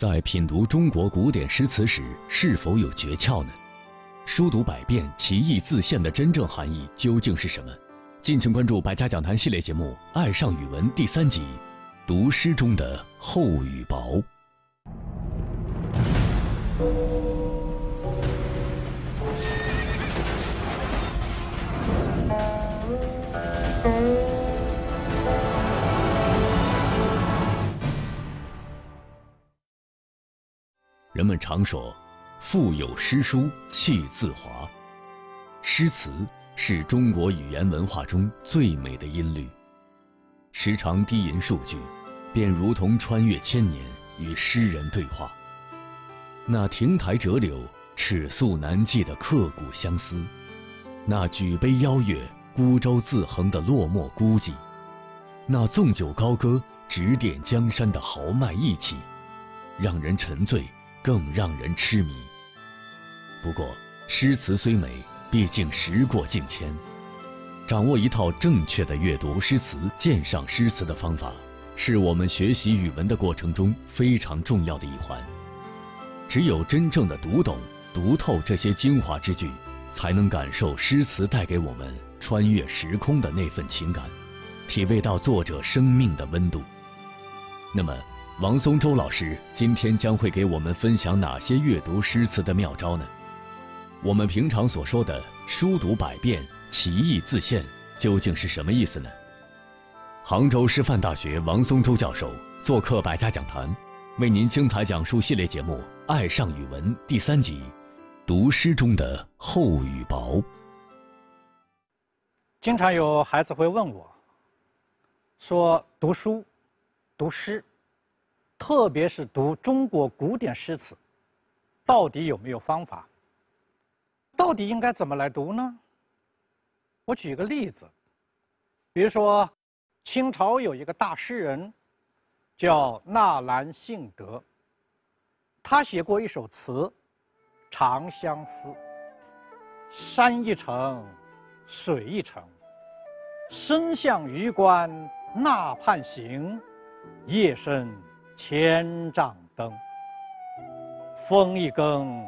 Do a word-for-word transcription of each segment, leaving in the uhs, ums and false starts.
在品读中国古典诗词时，是否有诀窍呢？书读百遍，其义自现的真正含义究竟是什么？敬请关注百家讲坛系列节目《爱上语文》第三集《读诗中的厚与薄》。人们常说，腹有诗书气自华。诗词是中国语言文化中最美的音律，时常低吟数句，便如同穿越千年与诗人对话。那亭台折柳、尺素难寄的刻骨相思，那举杯邀月、孤舟自横的落寞孤寂，那纵酒高歌、指点江山的豪迈义气，让人沉醉，更让人痴迷。不过，诗词虽美，毕竟时过境迁。掌握一套正确的阅读诗词、鉴赏诗词的方法，是我们学习语文的过程中非常重要的一环。只有真正的读懂、读透这些精华之句，才能感受诗词带给我们穿越时空的那份情感，体味到作者生命的温度。那么，王松周老师今天将会给我们分享哪些阅读诗词的妙招呢？我们平常所说的“书读百遍，其义自现”究竟是什么意思呢？杭州师范大学王松周教授做客百家讲坛，为您精彩讲述系列节目《爱上语文》第三集《读诗中的厚与薄》。经常有孩子会问我，说读书、读诗，特别是读中国古典诗词，到底有没有方法？到底应该怎么来读呢？我举个例子，比如说，清朝有一个大诗人叫纳兰性德，他写过一首词《长相思》：山一程，水一程，身向榆关那畔行，夜深千帐灯，风一更，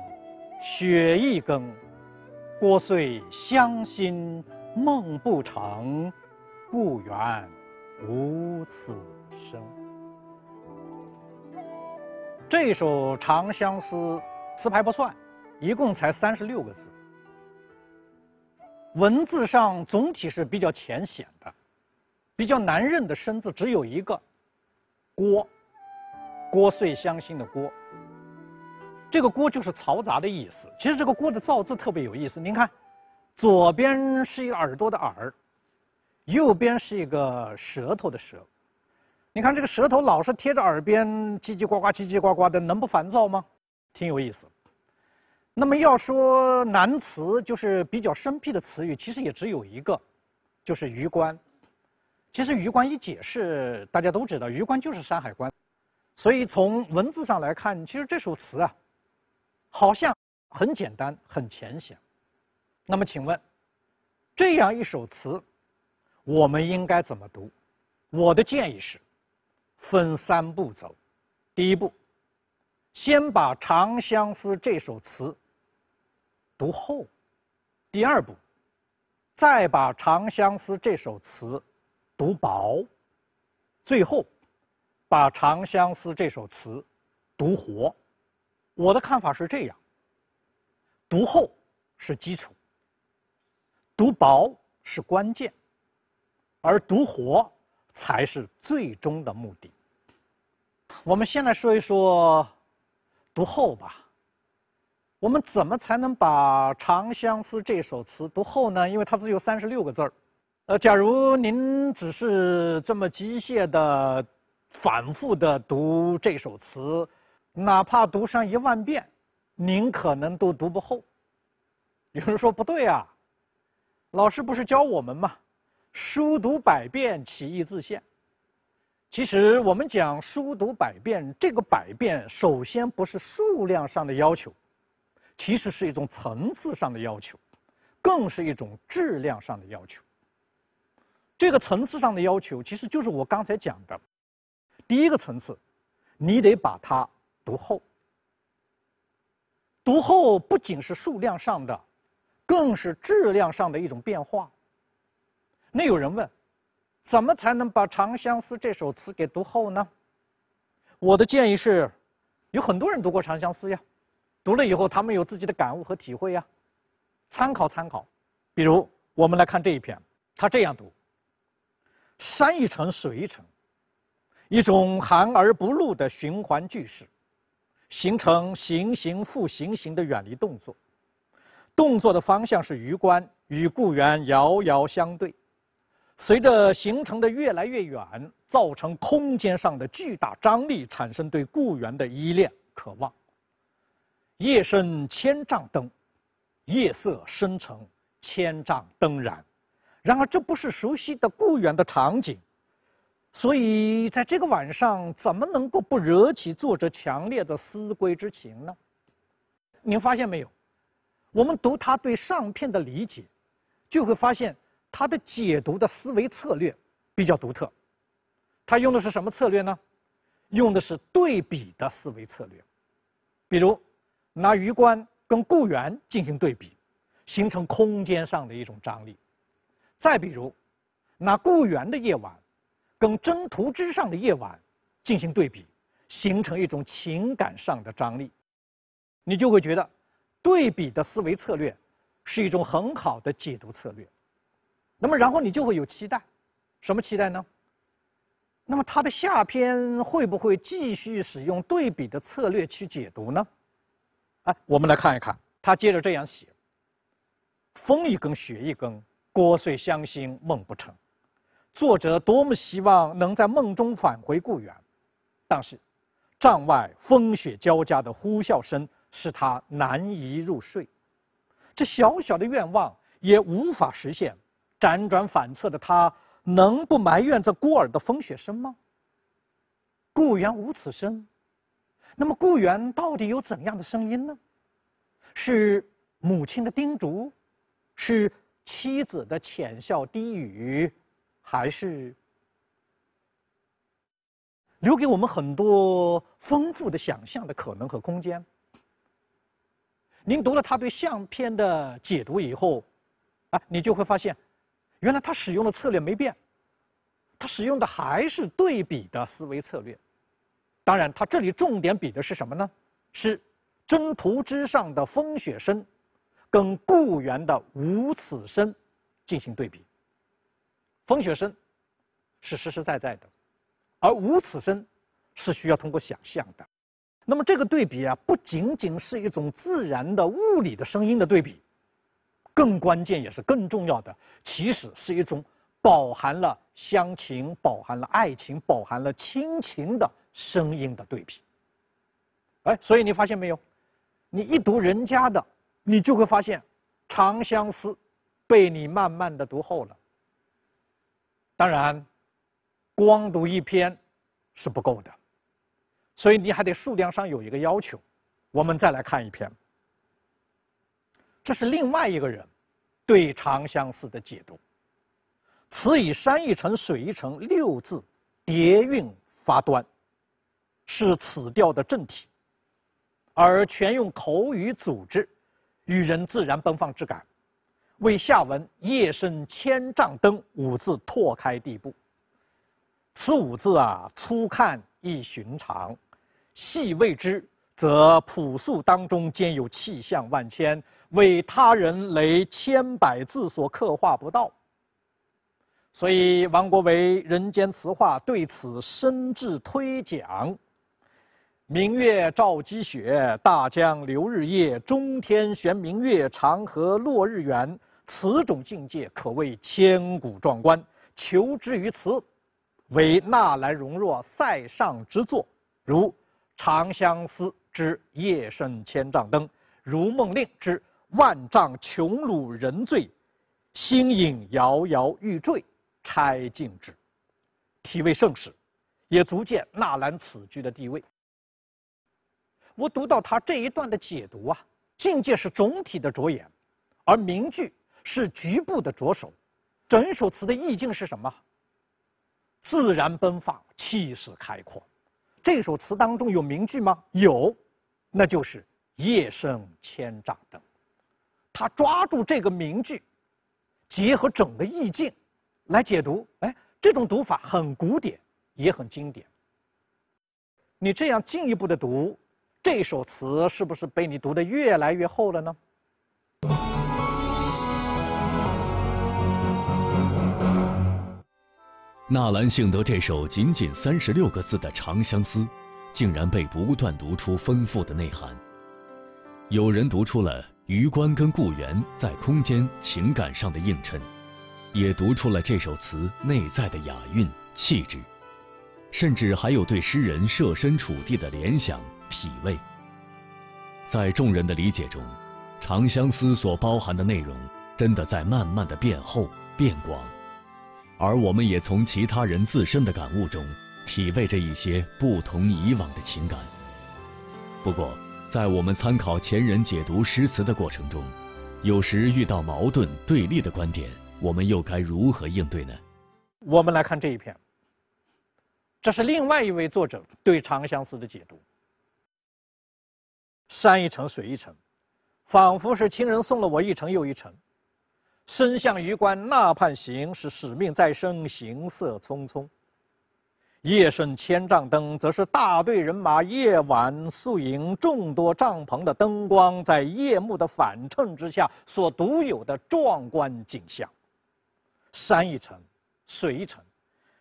雪一更，聒碎乡心梦不成，故园无此声。这首《长相思》词牌不算，一共才三十六个字，文字上总体是比较浅显的，比较难认的生字只有一个“聒”。聒碎乡心的聒，这个聒就是嘈杂的意思。其实这个聒的造字特别有意思，您看，左边是一个耳朵的耳，右边是一个舌头的舌。你看这个舌头老是贴着耳边叽叽呱呱、叽叽呱呱的，能不烦躁吗？挺有意思。那么要说难词，就是比较生僻的词语，其实也只有一个，就是榆关。其实榆关一解释，大家都知道，榆关就是山海关。所以从文字上来看，其实这首词啊，好像很简单、很浅显。那么请问，这样一首词，我们应该怎么读？我的建议是，分三步走。第一步，先把《长相思》这首词读厚；第二步，再把《长相思》这首词读薄；最后，把《长相思》这首词读活。我的看法是这样：读厚是基础，读薄是关键，而读活才是最终的目的。我们先来说一说读厚吧。我们怎么才能把《长相思》这首词读厚呢？因为它只有三十六个字儿。呃，假如您只是这么机械的反复的读这首词，哪怕读上一万遍，您可能都读不厚。有人说不对啊，老师不是教我们吗？书读百遍，其义自现。其实我们讲书读百遍，这个百遍首先不是数量上的要求，其实是一种层次上的要求，更是一种质量上的要求。这个层次上的要求，其实就是我刚才讲的。第一个层次，你得把它毒后。毒后不仅是数量上的，更是质量上的一种变化。那有人问，怎么才能把《长相思》这首词给读后呢？我的建议是，有很多人读过《长相思》呀，读了以后他们有自己的感悟和体会呀，参考参考。比如我们来看这一篇，他这样读：山一程，水一程，一种含而不露的循环句式，形成行行复行行的远离动作，动作的方向是余观，与故园遥遥相对。随着行程的越来越远，造成空间上的巨大张力，产生对故园的依恋渴望。夜深千丈灯，夜色深沉千丈灯燃。然而这不是熟悉的故园的场景，所以在这个晚上，怎么能够不惹起作者强烈的思归之情呢？您发现没有？我们读他对上片的理解，就会发现他的解读的思维策略比较独特。他用的是什么策略呢？用的是对比的思维策略，比如拿余观跟故园进行对比，形成空间上的一种张力；再比如拿故园的夜晚跟征途之上的夜晚进行对比，形成一种情感上的张力。你就会觉得对比的思维策略是一种很好的解读策略。那么然后你就会有期待，什么期待呢？那么他的下篇会不会继续使用对比的策略去解读呢？哎，我们来看一看，他接着这样写：风一更，雪一更，聒碎乡心梦不成。作者多么希望能在梦中返回故园，但是帐外风雪交加的呼啸声使他难以入睡，这小小的愿望也无法实现。辗转反侧的他，能不埋怨这孤耳的风雪声吗？故园无此声，那么故园到底有怎样的声音呢？是母亲的叮嘱，是妻子的浅笑低语，还是……留给我们很多丰富的想象的可能和空间。您读了他对相片的解读以后，啊，你就会发现，原来他使用的策略没变，他使用的还是对比的思维策略。当然，他这里重点比的是什么呢？是征途之上的风雪声，跟故园的无此声进行对比。风雪声是实实在在的，而无此声是需要通过想象的。那么这个对比啊，不仅仅是一种自然的物理的声音的对比，更关键也是更重要的，其实是一种饱含了乡情、饱含了爱情、饱含了亲情的声音的对比。哎，所以你发现没有？你一读人家的，你就会发现《长相思》被你慢慢的读后了。当然，光读一篇是不够的，所以你还得数量上有一个要求。我们再来看一篇，这是另外一个人对《长相思》的解读。词以山一程，水一程六字叠韵发端，是此调的正体，而全用口语组织，与人自然奔放之感，为下文夜深千丈灯五字拓开地步。此五字啊，粗看亦寻常，细味之则朴素当中兼有气象万千，为他人雷千百字所刻画不到。所以王国维《人间词话》对此深致推讲：明月照积雪，大江流日夜，中天悬明月，长河落日圆。此种境界可谓千古壮观，求之于词，为纳兰容若塞上之作，如《长相思》之夜深千丈灯，如《梦令》之万丈穹庐人醉，星影摇摇欲坠，钗镜止，体味盛世，也足见纳兰此句的地位。我读到他这一段的解读啊，境界是总体的着眼，而名句是局部的着手。整首词的意境是什么？自然奔放，气势开阔，这首词当中有名句吗？有，那就是“夜深千帐灯”。他抓住这个名句，结合整个意境来解读。哎，这种读法很古典，也很经典。你这样进一步的读，这首词是不是被你读得越来越厚了呢？ 纳兰性德这首仅仅三十六个字的《长相思》，竟然被不断读出丰富的内涵。有人读出了余观跟顾源在空间情感上的映衬，也读出了这首词内在的雅韵气质，甚至还有对诗人设身处地的联想体味。在众人的理解中，《长相思》所包含的内容真的在慢慢的变厚变广。 而我们也从其他人自身的感悟中，体味着一些不同以往的情感。不过，在我们参考前人解读诗词的过程中，有时遇到矛盾对立的观点，我们又该如何应对呢？我们来看这一篇，这是另外一位作者对《长相思》的解读。山一程，水一程，仿佛是亲人送了我一程又一程。 身向榆关那畔行，是使命在身，行色匆匆。夜深千帐灯，则是大队人马夜晚宿营众多帐篷的灯光，在夜幕的反衬之下所独有的壮观景象。山一程，水一程，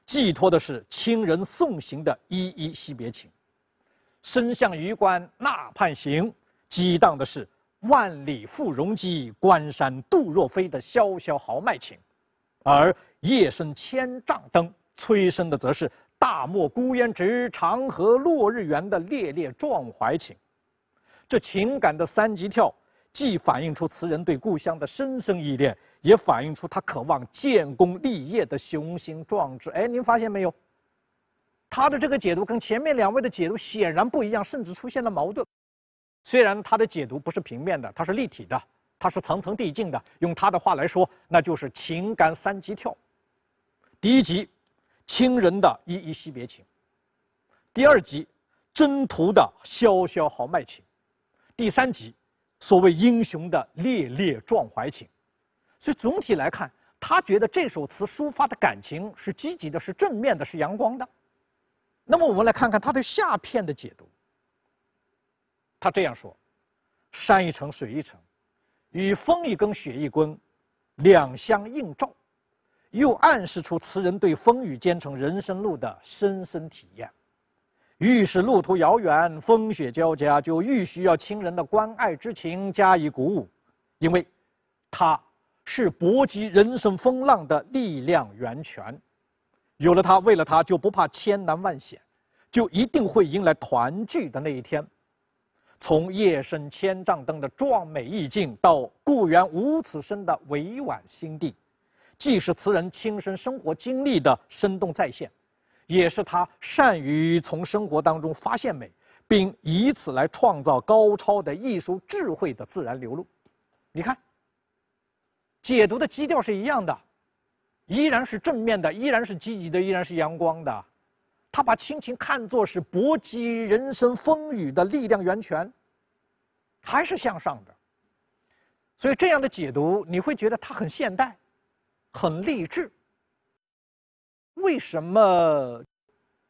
寄托的是亲人送行的依依惜别情；身向榆关那畔行，激荡的是 万里赴戎机，关山度若飞的萧萧豪迈情，而夜深千帐灯催生的则是大漠孤烟直，长河落日圆的烈烈壮怀情。这情感的三级跳，既反映出词人对故乡的深深依恋，也反映出他渴望建功立业的雄心壮志。哎，您发现没有？他的这个解读跟前面两位的解读显然不一样，甚至出现了矛盾。 虽然他的解读不是平面的，它是立体的，它是层层递进的。用他的话来说，那就是情感三级跳。第一集，亲人的依依惜别情；第二集，征途的萧萧豪迈情；第三集，所谓英雄的烈烈壮怀情。所以总体来看，他觉得这首词抒发的感情是积极的，是正面的，是阳光的。那么我们来看看他对下片的解读。 他这样说：“山一程，水一程，与风一更，雪一更，两相映照，又暗示出词人对风雨兼程人生路的深深体验。愈是路途遥远，风雪交加，就愈需要亲人的关爱之情加以鼓舞，因为它是搏击人生风浪的力量源泉。有了它，为了它，就不怕千难万险，就一定会迎来团聚的那一天。” 从夜深千帐灯的壮美意境，到顾源无此身的委婉心地，既是词人亲身生活经历的生动再现，也是他善于从生活当中发现美，并以此来创造高超的艺术智慧的自然流露。你看，解读的基调是一样的，依然是正面的，依然是积极的，依然是阳光的。 他把亲情看作是搏击人生风雨的力量源泉，还是向上的。所以这样的解读，你会觉得他很现代，很励志。为什么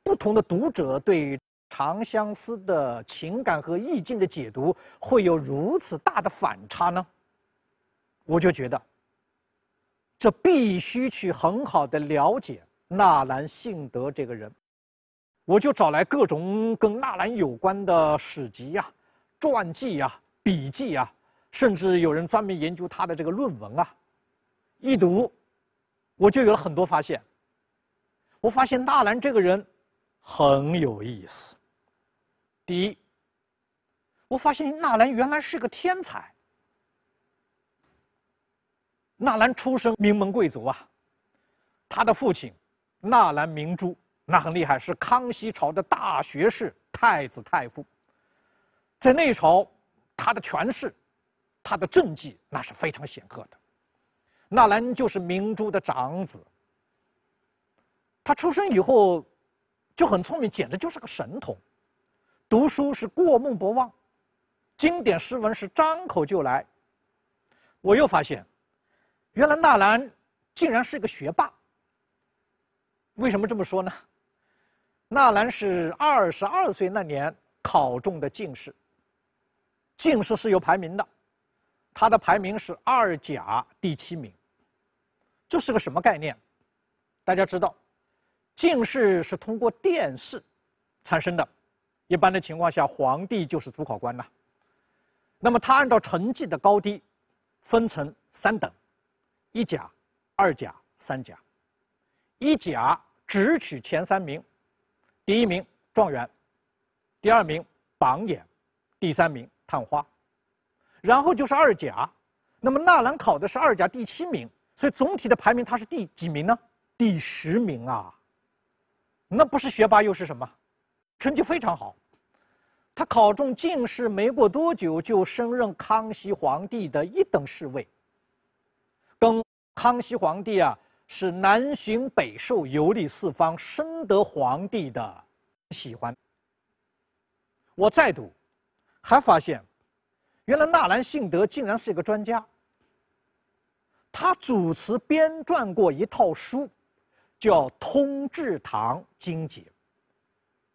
不同的读者对《长相思》的情感和意境的解读会有如此大的反差呢？我就觉得，这必须去很好的了解纳兰性德这个人。 我就找来各种跟纳兰有关的史籍呀、啊、传记呀、啊、笔记呀、啊，甚至有人专门研究他的这个论文啊。一读，我就有了很多发现。我发现纳兰这个人很有意思。第一，我发现纳兰原来是个天才。纳兰出身名门贵族啊，他的父亲纳兰明珠。 那很厉害，是康熙朝的大学士、太子太傅，在那朝，他的权势，他的政绩那是非常显赫的。纳兰就是明珠的长子，他出生以后就很聪明，简直就是个神童。读书是过目不忘，经典诗文是张口就来。我又发现，原来纳兰竟然是个学霸。为什么这么说呢？纳兰是二十二岁那年考中的进士，进士是有排名的，他的排名是二甲第七名。这是个什么概念？大家知道，进士是通过殿试产生的，一般的情况下，皇帝就是主考官呐。那么他按照成绩的高低，分成三等：一甲、二甲、三甲。一甲只取前三名，第一名状元，第二名榜眼，第三名探花，然后就是二甲。那么纳兰考的是二甲第七名，所以总体的排名他是第几名呢？第十名啊！那不是学霸又是什么？成绩非常好，他考中进士没过多久就升任康熙皇帝的一等侍卫，跟康熙皇帝啊。是南巡北狩，游历四方，深得皇帝的喜欢。我再读，还发现，原来纳兰性德竟然是一个专家。他主持编撰过一套书，叫《通志堂经解》。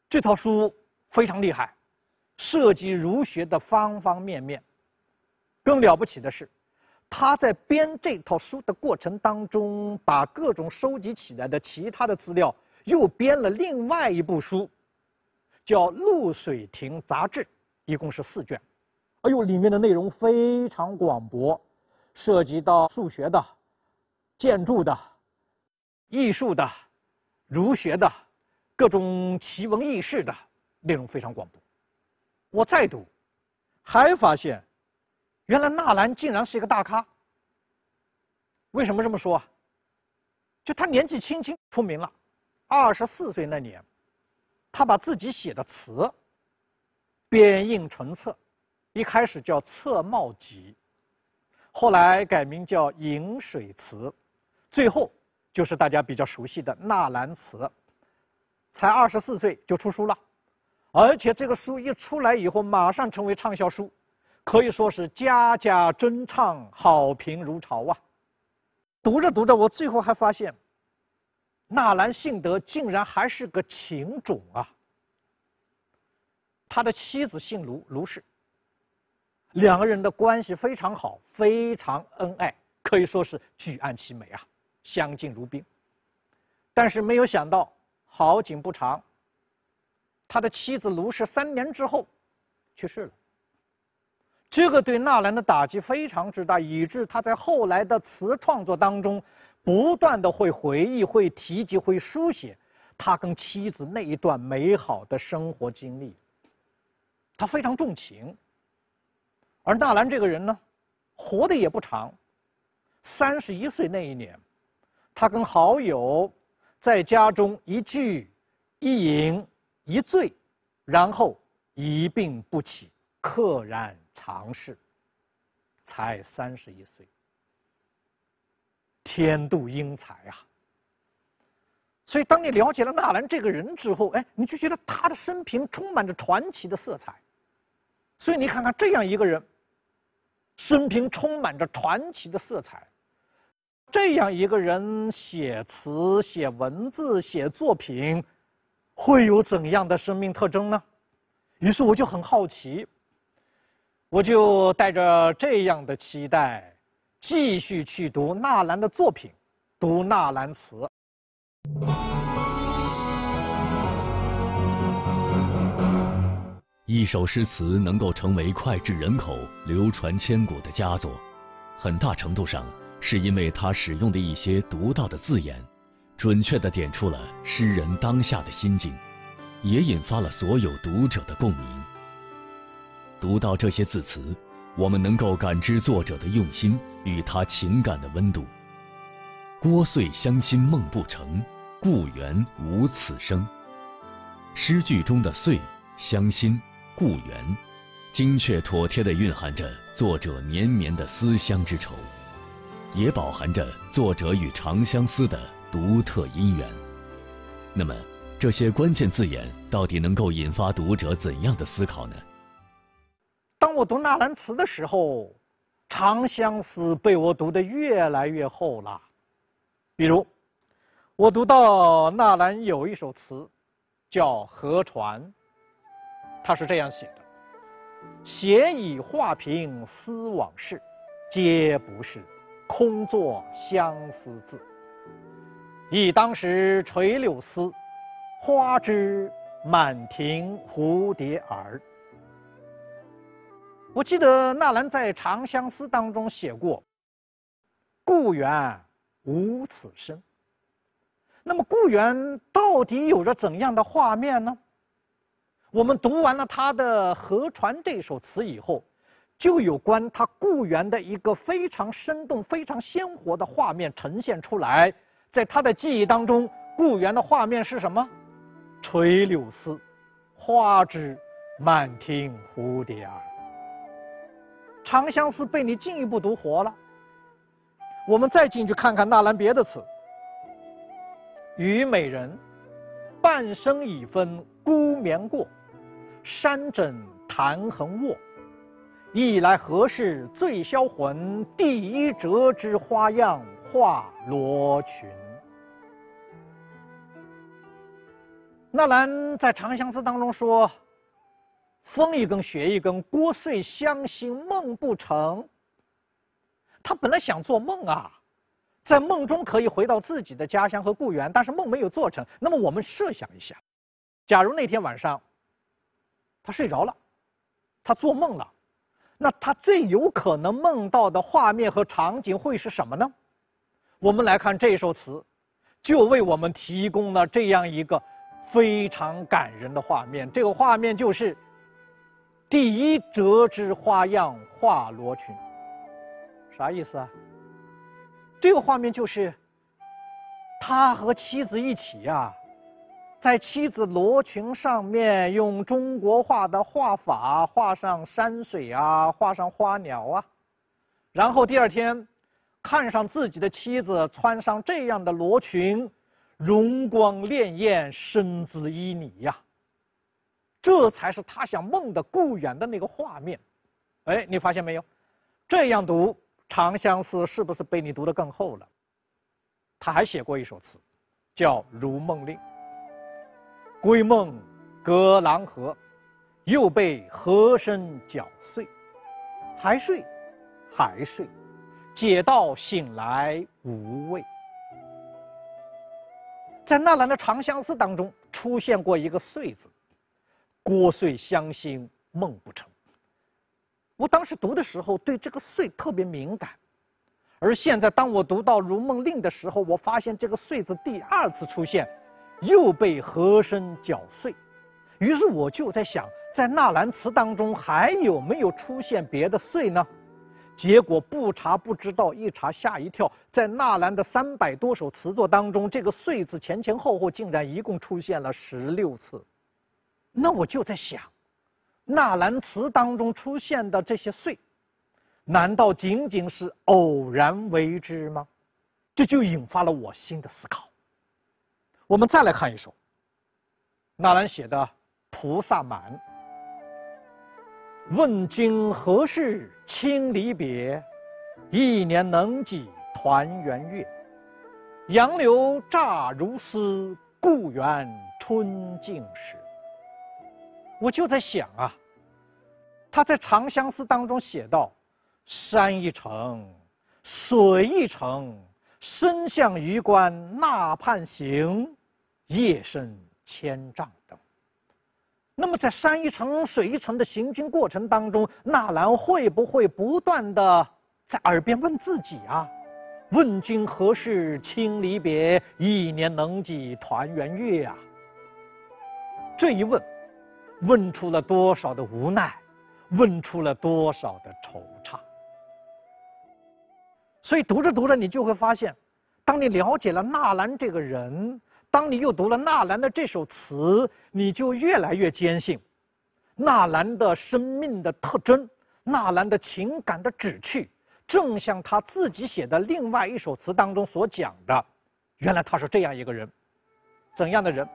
这套书非常厉害，涉及儒学的方方面面。更了不起的是，他在编这套书的过程当中，把各种收集起来的其他的资料，又编了另外一部书，叫《潞水亭杂志》，一共是四卷。哎呦，里面的内容非常广博，涉及到数学的、建筑的、艺术的、儒学的、各种奇闻异事的内容非常广博。我再读，还发现，原来纳兰竟然是一个大咖。为什么这么说啊？就他年纪轻轻出名了，二十四岁那年，他把自己写的词编印成册，一开始叫《册茂集》，后来改名叫《饮水词》，最后就是大家比较熟悉的《纳兰词》。才二十四岁就出书了，而且这个书一出来以后，马上成为畅销书。可以说是家家争唱，好评如潮啊！读着读着，我最后还发现，纳兰性德竟然还是个情种啊！他的妻子姓卢，卢氏，两个人的关系非常好，非常恩爱，可以说是举案齐眉啊，相敬如宾。但是没有想到，好景不长，他的妻子卢氏三年之后去世了。这个对纳兰的打击非常之大，以致他在后来的词创作当中，不断的会回忆、会提及、会书写他跟妻子那一段美好的生活经历。他非常重情，而纳兰这个人呢，活得也不长，三十一岁那一年，他跟好友在家中一聚一饮一醉，然后一病不起，溘然长逝，才三十一岁，天妒英才啊！所以，当你了解了纳兰这个人之后，哎，你就觉得他的生平充满着传奇的色彩。所以，你看看这样一个人，生平充满着传奇的色彩，这样一个人写词、写文字、写作品，会有怎样的生命特征呢？于是，我就很好奇。我就带着这样的期待，继续去读纳兰的作品，读纳兰词。一首诗词能够成为脍炙人口、流传千古的佳作，很大程度上是因为它使用的一些独到的字眼，准确地点出了诗人当下的心境，也引发了所有读者的共鸣。读到这些字词，我们能够感知作者的用心与他情感的温度。郭穗乡亲梦不成，故园无此声。诗句中的穗、乡亲、故园，精确妥帖地蕴含着作者绵绵的思乡之愁，也饱含着作者与长相思的独特姻缘。那么，这些关键字眼到底能够引发读者怎样的思考呢？当我读纳兰词的时候，《长相思》被我读得越来越厚了。比如，我读到纳兰有一首词，叫《河船》，他是这样写的：“闲以画屏思往事，皆不是，空作相思字。忆当时垂柳丝。” 花枝满庭蝴蝶儿。我记得纳兰在《长相思》当中写过“故园无此声”。那么，故园到底有着怎样的画面呢？我们读完了他的《河船》这首词以后，就有关他故园的一个非常生动、非常鲜活的画面呈现出来。在他的记忆当中，故园的画面是什么？ 垂柳丝，花枝满庭蝴蝶儿。《长相思》被你进一步读活了。我们再进去看看纳兰别的词：“虞美人，半生已分孤眠过，山枕弹横卧。一来何事醉销魂？第一折枝花样画罗裙。” 纳兰在《长相思》当中说：“风一更，雪一更，聒碎乡心梦不成。”他本来想做梦啊，在梦中可以回到自己的家乡和故园，但是梦没有做成。那么我们设想一下，假如那天晚上他睡着了，他做梦了，那他最有可能梦到的画面和场景会是什么呢？我们来看这首词，就为我们提供了这样一个 非常感人的画面，这个画面就是“第一折枝花样画罗裙”，啥意思啊？这个画面就是他和妻子一起啊，在妻子罗裙上面用中国画的画法画上山水啊，画上花鸟啊，然后第二天看上自己的妻子穿上这样的罗裙， 容光潋滟，身姿旖旎呀，这才是他想梦的故园的那个画面。哎，你发现没有？这样读《长相思》是不是被你读得更厚了？他还写过一首词，叫《如梦令》：“归梦隔郎河，又被河声搅碎。还睡，还睡，解到醒来无味。” 在纳兰的《长相思》当中出现过一个“碎”字，“聒碎乡心梦不成”。我当时读的时候对这个“碎”特别敏感，而现在当我读到《如梦令》的时候，我发现这个“碎”字第二次出现，又被河声搅碎。于是我就在想，在纳兰词当中还有没有出现别的“碎”呢？ 结果不查不知道，一查吓一跳，在纳兰的三百多首词作当中，这个“碎”字前前后后竟然一共出现了十六次。那我就在想，纳兰词当中出现的这些“碎”，难道仅仅是偶然为之吗？这就引发了我新的思考。我们再来看一首，纳兰写的《菩萨蛮》。 问君何事轻离别，一年能几团圆月。杨柳乍如丝，故园春尽时。我就在想啊，他在《长相思》当中写到：“山一程，水一程，身向榆关那畔行，夜深千帐灯。” 那么，在山一程、水一程的行军过程当中，纳兰会不会不断的在耳边问自己啊？“问君何事轻离别，一年能几团圆月啊？”这一问，问出了多少的无奈，问出了多少的惆怅。所以，读着读着，你就会发现，当你了解了纳兰这个人， 当你又读了纳兰的这首词，你就越来越坚信，纳兰的生命的特征，纳兰的情感的旨趣，正像他自己写的另外一首词当中所讲的，原来他是这样一个人。怎样的人？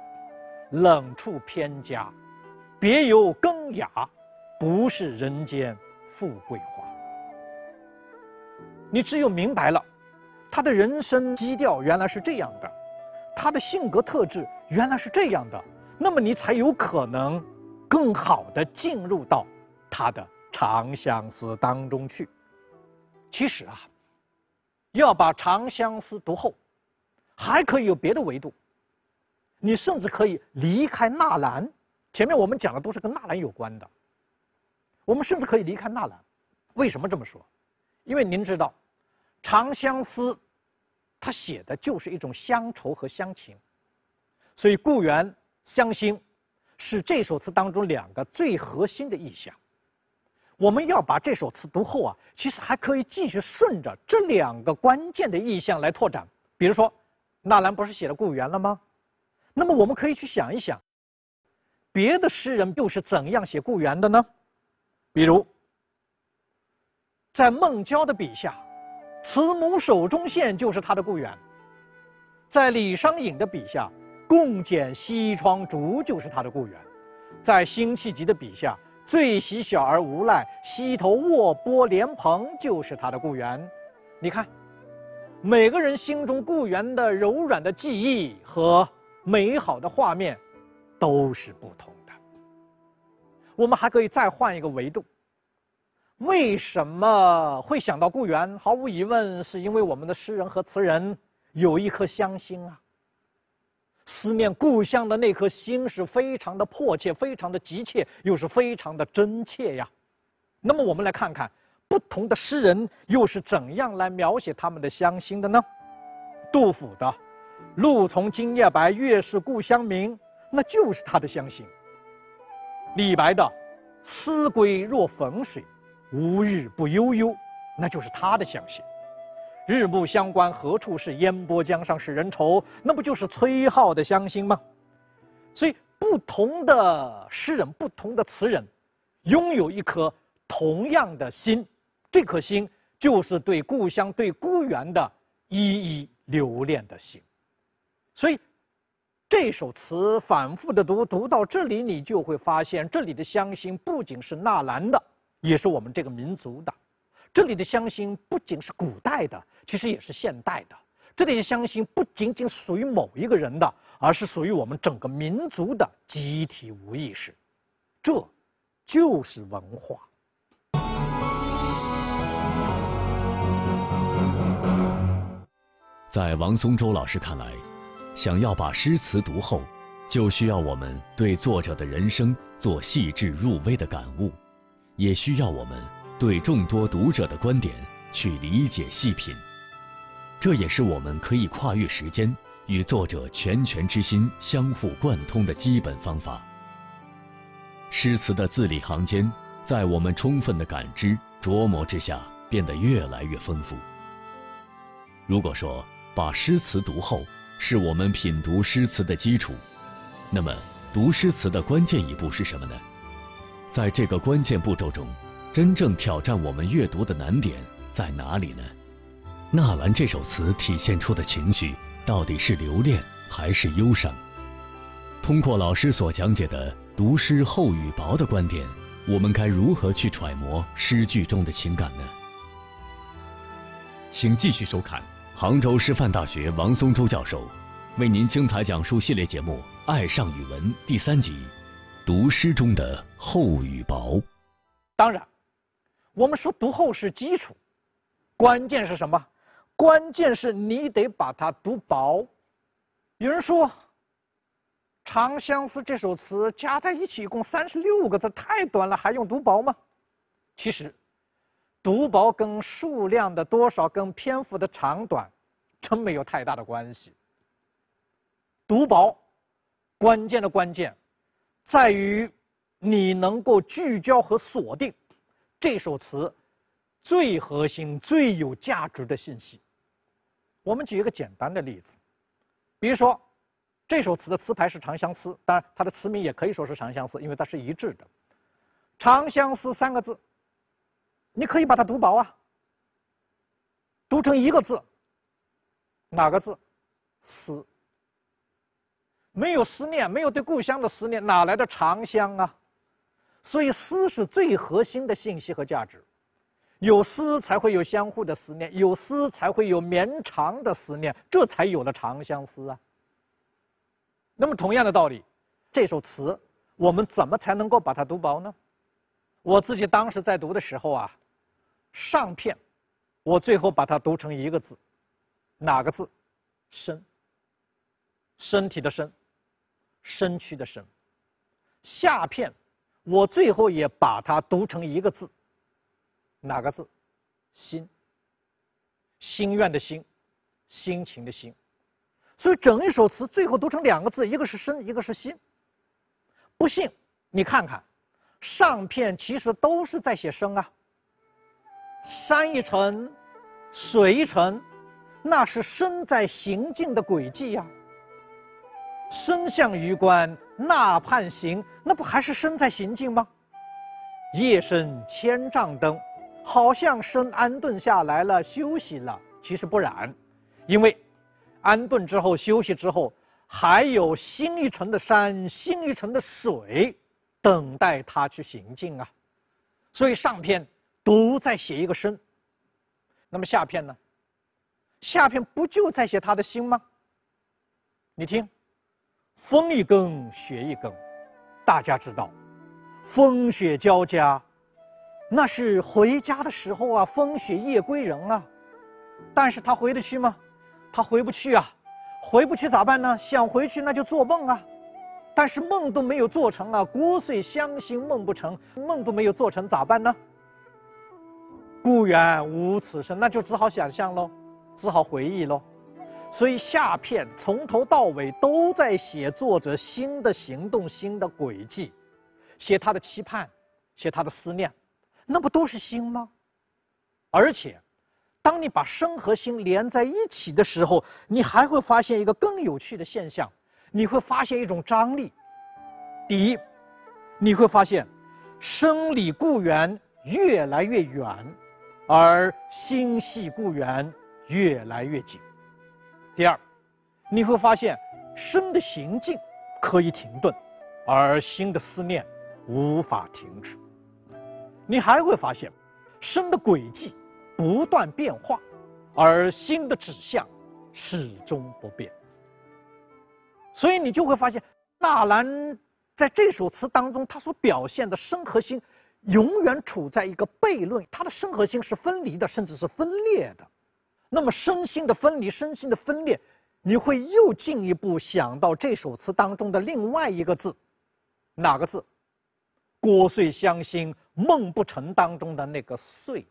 冷处偏家，别有耕雅，不是人间富贵花。”你只有明白了，他的人生基调原来是这样的，他的性格特质原来是这样的，那么你才有可能更好地进入到他的长相思当中去。其实啊，要把长相思读后，还可以有别的维度。你甚至可以离开纳兰，前面我们讲的都是跟纳兰有关的。我们甚至可以离开纳兰，为什么这么说？因为您知道，长相思，他写的就是一种乡愁和乡情，所以故园、乡心是这首词当中两个最核心的意象。我们要把这首词读后啊，其实还可以继续顺着这两个关键的意象来拓展。比如说，纳兰不是写了故园了吗？那么我们可以去想一想，别的诗人又是怎样写故园的呢？比如，在孟郊的笔下，慈母手中线就是他的故园；在李商隐的笔下，共剪西窗烛就是他的故园；在辛弃疾的笔下，最喜小儿无赖，溪头卧剥莲蓬就是他的故园。你看，每个人心中故园的柔软的记忆和美好的画面都是不同的。我们还可以再换一个维度，为什么会想到故园？毫无疑问，是因为我们的诗人和词人有一颗乡心啊，思念故乡的那颗心是非常的迫切，非常的急切，又是非常的真切呀。那么我们来看看不同的诗人又是怎样来描写他们的乡心的呢？杜甫的露从今夜白，月是故乡明，那就是他的乡心。李白的思归若逢水，无日不悠悠，那就是他的乡心。日暮乡关何处是，烟波江上使人愁，那不就是崔颢的乡心吗？所以不同的诗人，不同的词人，拥有一颗同样的心，这颗心就是对故乡、对故园的一一留恋的心。所以这首词反复的读，读到这里，你就会发现，这里的乡心不仅是纳兰的，也是我们这个民族的；这里的乡心不仅是古代的，其实也是现代的；这里的乡心不仅仅属于某一个人的，而是属于我们整个民族的集体无意识。这就是文化。在王松舟老师看来，想要把诗词读后，就需要我们对作者的人生做细致入微的感悟，也需要我们对众多读者的观点去理解细品。这也是我们可以跨越时间与作者拳拳之心相互贯通的基本方法。诗词的字里行间，在我们充分的感知琢磨之下，变得越来越丰富。如果说把诗词读后是我们品读诗词的基础，那么读诗词的关键一步是什么呢？在这个关键步骤中，真正挑战我们阅读的难点在哪里呢？纳兰这首词体现出的情绪到底是留恋还是忧伤？通过老师所讲解的读诗厚与薄的观点，我们该如何去揣摩诗句中的情感呢？请继续收看杭州师范大学王松舟教授为您精彩讲述系列节目《爱上语文》第三集《读诗中的厚与薄》。当然，我们说读厚是基础，关键是什么？关键是你得把它读薄。有人说，《长相思》这首词加在一起一共三十六个字，太短了，还用读薄吗？其实读薄跟数量的多少、跟篇幅的长短真没有太大的关系。读薄关键的关键在于你能够聚焦和锁定这首词最核心、最有价值的信息。我们举一个简单的例子，比如说这首词的词牌是《长相思》，当然它的词名也可以说是《长相思》，因为它是一致的。《长相思》三个字，你可以把它读薄啊，读成一个字，哪个字？思。没有思念，没有对故乡的思念，哪来的长乡啊？所以思是最核心的信息和价值，有思才会有相互的思念，有思才会有绵长的思念，这才有了长相思啊。那么同样的道理，这首词我们怎么才能够把它读薄呢？我自己当时在读的时候啊，上片我最后把它读成一个字，哪个字？身。身体的身，身躯的身。下片我最后也把它读成一个字，哪个字？心。心愿的心，心情的心。所以整一首词最后读成两个字，一个是身，一个是心。不信你看看，上片其实都是在写生啊。山一程，水一程，那是身在行进的轨迹呀、啊。身向榆关那畔行，那不还是身在行进吗？夜深千帐灯，好像身安顿下来了，休息了。其实不然，因为安顿之后、休息之后，还有新一程的山、新一程的水，等待他去行进啊。所以上篇都在写一个身，那么下篇呢？下篇不就在写他的心吗？你听，风一更，雪一更，大家知道，风雪交加，那是回家的时候啊，风雪夜归人啊。但是他回得去吗？他回不去啊，回不去咋办呢？想回去那就做梦啊，但是梦都没有做成啊，骨髓相行梦不成，梦都没有做成咋办呢？故园无此身，那就只好想象喽，只好回忆喽。所以下片从头到尾都在写作者新的行动、新的轨迹，写他的期盼，写他的思念，那不都是心吗？而且，当你把身和心连在一起的时候，你还会发现一个更有趣的现象，你会发现一种张力。第一，你会发现，身离故园越来越远，而心系故园越来越近。第二，你会发现身的行进可以停顿，而心的思念无法停止。你还会发现身的轨迹不断变化，而心的指向始终不变。所以你就会发现纳兰在这首词当中他所表现的身和心永远处在一个悖论，他的身和心是分离的，甚至是分裂的。那么身心的分离，身心的分裂，你会又进一步想到这首词当中的另外一个字，哪个字？骨髓相心梦不成当中的那个髓。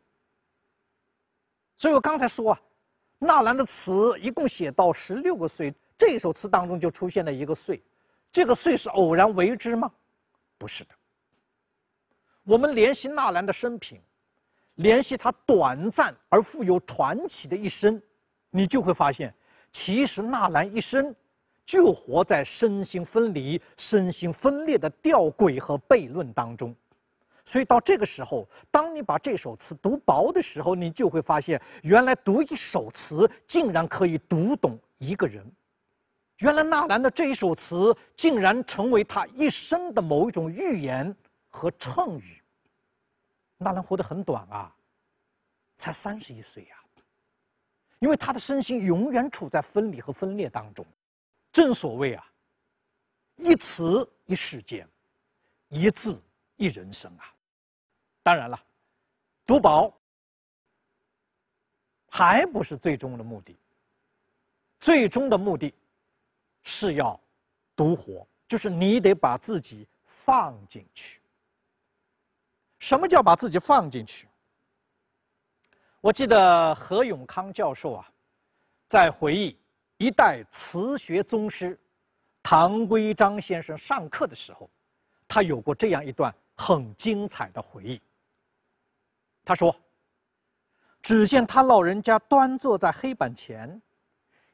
所以我刚才说啊，纳兰的词一共写到十六个髓，这首词当中就出现了一个髓，这个髓是偶然为之吗？不是的。我们联系纳兰的生平，联系他短暂而富有传奇的一生，你就会发现，其实纳兰一生就活在身心分离、身心分裂的吊诡和悖论当中。所以到这个时候，当你把这首词读薄的时候，你就会发现，原来读一首词竟然可以读懂一个人。原来纳兰的这一首词竟然成为他一生的某一种寓言和谶语。纳兰活得很短啊，才三十一岁呀、啊。因为他的身心永远处在分离和分裂当中，正所谓啊，一词一世间，一字一人生啊。当然了，读薄还不是最终的目的，最终的目的是要读活，就是你得把自己放进去。什么叫把自己放进去？我记得何永康教授啊，在回忆一代词学宗师唐圭章先生上课的时候，他有过这样一段很精彩的回忆。他说，只见他老人家端坐在黑板前，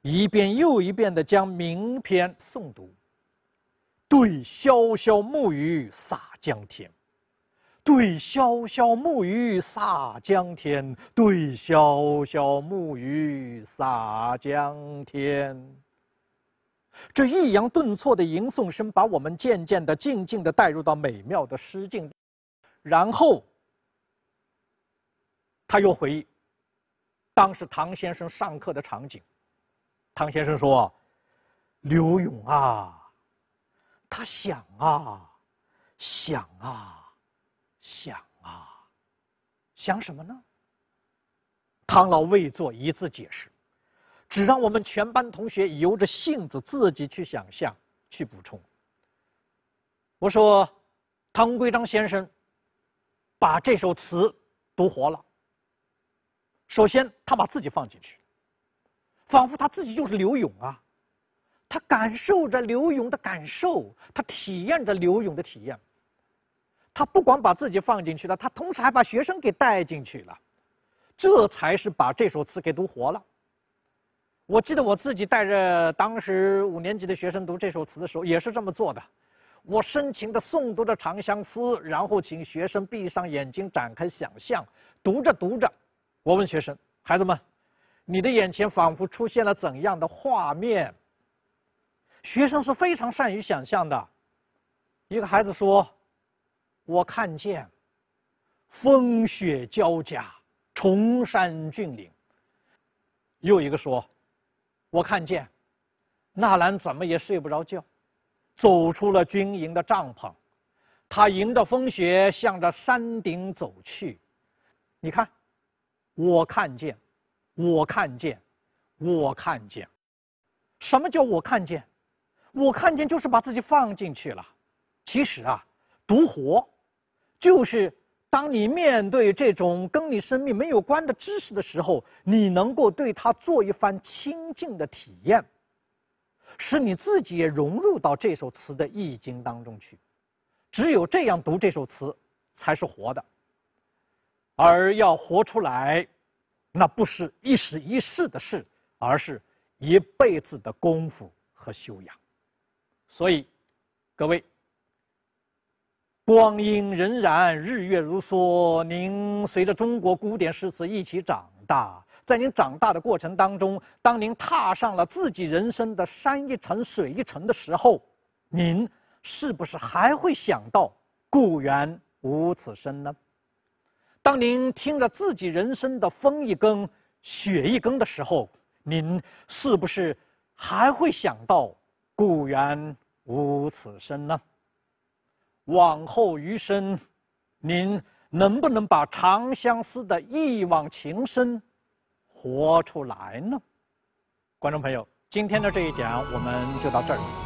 一遍又一遍地将名篇诵读，对潇潇暮雨洒江天，对潇潇暮雨洒江天，对潇潇暮雨洒江天。这抑扬顿挫的吟诵声，把我们渐渐的、静静的带入到美妙的诗境。然后，他又回忆当时唐先生上课的场景。唐先生说：“柳永啊，他想啊，想啊，想啊，想什么呢？”唐老未做一字解释，只让我们全班同学由着性子自己去想象、去补充。我说，唐圭章先生把这首词读活了。首先，他把自己放进去，仿佛他自己就是柳永啊，他感受着柳永的感受，他体验着柳永的体验。他不光把自己放进去了，他同时还把学生给带进去了。这才是把这首词给读活了。我记得我自己带着当时五年级的学生读这首词的时候，也是这么做的。我深情地诵读着《长相思》，然后请学生闭上眼睛，展开想象。读着读着，我问学生：“孩子们，你的眼前仿佛出现了怎样的画面？”学生是非常善于想象的。一个孩子说：“我看见风雪交加。”崇山峻岭。又一个说：“我看见纳兰怎么也睡不着觉，走出了军营的帐篷，他迎着风雪向着山顶走去。你看，我看见，我看见，我看见。什么叫我看见？我看见就是把自己放进去了。其实啊，读活就是。”当你面对这种跟你生命没有关的知识的时候，你能够对它做一番亲近的体验，使你自己也融入到这首词的意境当中去。只有这样读这首词，才是活的。而要活出来，那不是一时一世的事，而是一辈子的功夫和修养。所以，各位，光阴荏苒，日月如梭。您随着中国古典诗词一起长大，在您长大的过程当中，当您踏上了自己人生的山一程、水一程的时候，您是不是还会想到“故园无此身”呢？当您听着自己人生的风一更、雪一更的时候，您是不是还会想到“故园无此身”呢？往后余生，您能不能把《长相思》的一往情深活出来呢？观众朋友，今天的这一讲我们就到这儿。